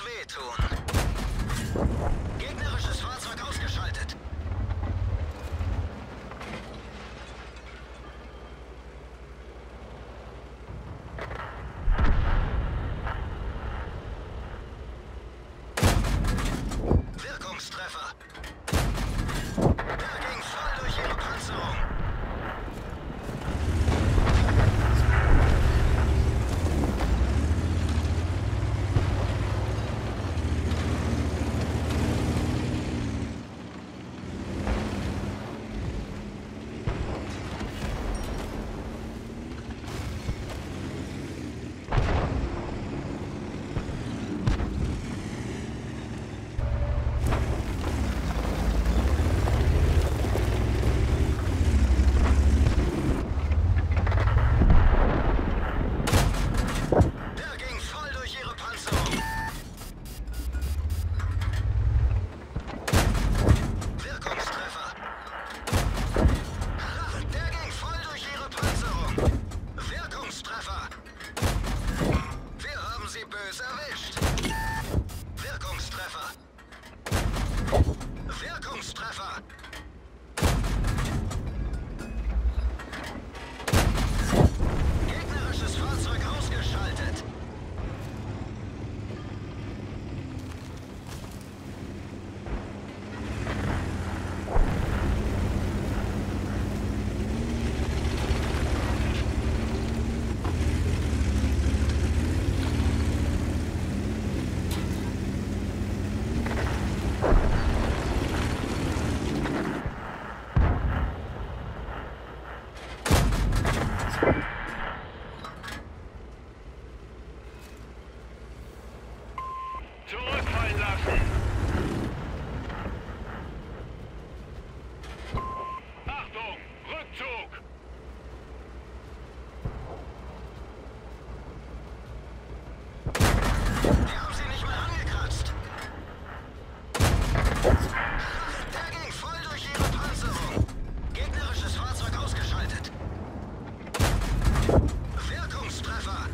muss wehtun. Gegnerisches Fahrzeug ausgeschaltet. Wirkungstreffer. Der ging voll durch ihre Panzerung. Erwischt! Wirkungstreffer! Wirkungstreffer! Gegnerisches Fahrzeug ausgeschaltet! Zurückfallen lassen! Achtung! Rückzug! Wir haben sie nicht mehr angekratzt! Der ging voll durch ihre Panzerung! Gegnerisches Fahrzeug ausgeschaltet! Wirkungstreffer!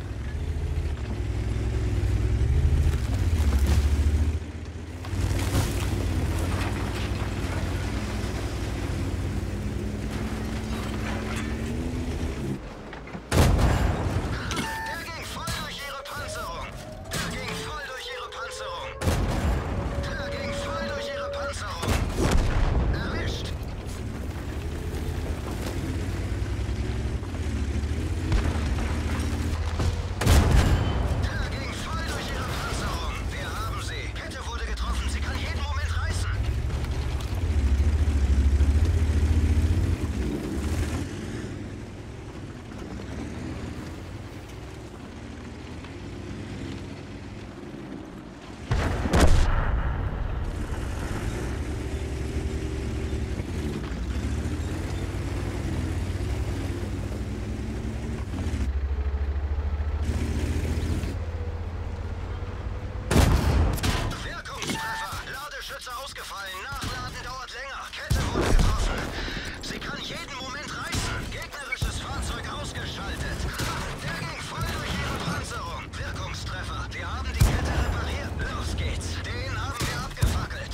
Ausgefallen. Nachladen dauert länger. Kette wurde getroffen. Sie kann jeden Moment reißen. Gegnerisches Fahrzeug ausgeschaltet. Der ging voll durch ihre Panzerung. Wirkungstreffer. Wir haben die Kette repariert. Los geht's. Den haben wir abgefackelt.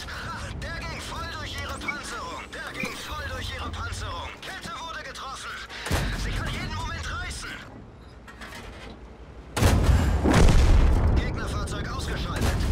Der ging voll durch ihre Panzerung. Der ging voll durch ihre Panzerung. Kette wurde getroffen. Sie kann jeden Moment reißen. Gegnerfahrzeug ausgeschaltet.